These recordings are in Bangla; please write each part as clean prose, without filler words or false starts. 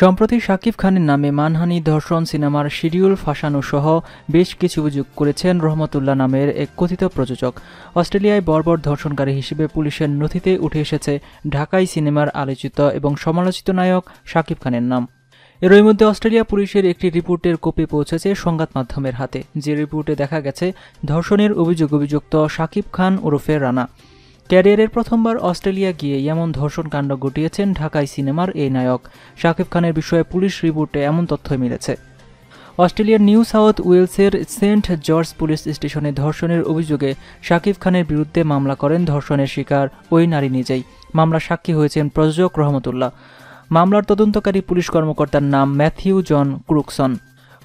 সম্প্রতি শাকিব খানের নামে মানহানি ধর্ষণ সিনেমার শিডিউল ফাঁসানো সহ বেশ কিছু অভিযোগ করেছেন রহমতুল্লাহ নামের এক কথিত প্রযোজক। অস্ট্রেলিয়ায় বর্বর ধর্ষণকারী হিসেবে পুলিশের নথিতে উঠে এসেছে ঢাকাই সিনেমার আলোচিত এবং সমালোচিত নায়ক শাকিব খানের নাম। এরই মধ্যে অস্ট্রেলিয়া পুলিশের একটি রিপোর্টের কপি পৌঁছেছে সংবাদ মাধ্যমের হাতে। যে রিপোর্টে দেখা গেছে ধর্ষণের অভিযুক্ত শাকিব খান ওরফে রানা। ক্যারিয়ারের প্রথমবার অস্ট্রেলিয়া গিয়ে এমন ধর্ষণকাণ্ড ঘটিয়েছেন ঢাকায় সিনেমার এই নায়ক। শাকিব খানের বিষয়ে পুলিশ রিপোর্টে এমন তথ্য মিলেছে। অস্ট্রেলিয়ার নিউ সাউথ ওয়েলসের সেন্ট জর্জ পুলিশ স্টেশনে ধর্ষণের অভিযোগে শাকিব খানের বিরুদ্ধে মামলা করেন ধর্ষণের শিকার ওই নারী নিজেই। মামলা সাক্ষী হয়েছেন প্রযোজক রহমতুল্লাহ। মামলার তদন্তকারী পুলিশ কর্মকর্তার নাম ম্যাথিউ জন ক্রুকসন।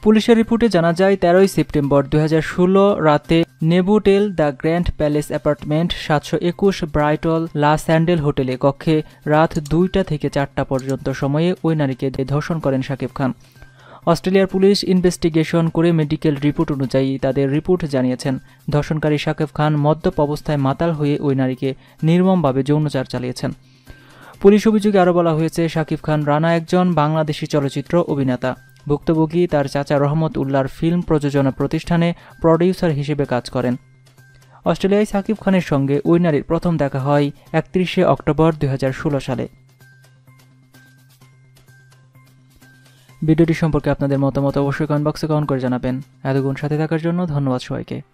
পুলিশের রিপোর্টে জানা যায় 13 সেপ্টেম্বর 2016 রাতে নেবুটেল দ্য গ্র্যান্ড প্যালেস অ্যাপার্টমেন্ট 721 ব্রাইটল লা স্যান্ডেল হোটেলে কক্ষে রাত 2টা থেকে 4টা পর্যন্ত সময়ে ওই নারীকে ধর্ষণ করেন শাকিব খান। অস্ট্রেলিয়ার পুলিশ ইনভেস্টিগেশন করে মেডিকেল রিপোর্ট অনুযায়ী তাদের রিপোর্ট জানিয়েছেন ধর্ষণকারী শাকিব খান মদ্যপ অবস্থায় মাতাল হয়ে ওই নারীকে নির্মমভাবে যৌনচার চালিয়েছেন। পুলিশ অভিযোগে আরও বলা হয়েছে শাকিব খান রানা একজন বাংলাদেশি চলচ্চিত্র অভিনেতা। ভুক্তভোগী তার চাচা রহমতুল্লাহর ফিল্ম প্রযোজনা প্রতিষ্ঠানে প্রডিউসার হিসেবে কাজ করেন। অস্ট্রেলিয়ায় শাকিব খানের সঙ্গে ওই নারীর প্রথম দেখা হয় 31 অক্টোবর 2016 সালে। ভিডিওটি সম্পর্কে আপনাদের মতামত অবশ্যই কমেন্ট বক্সে কমেন্ট করে জানাবেন। এতক্ষণ সাথে থাকার জন্য ধন্যবাদ সবাইকে।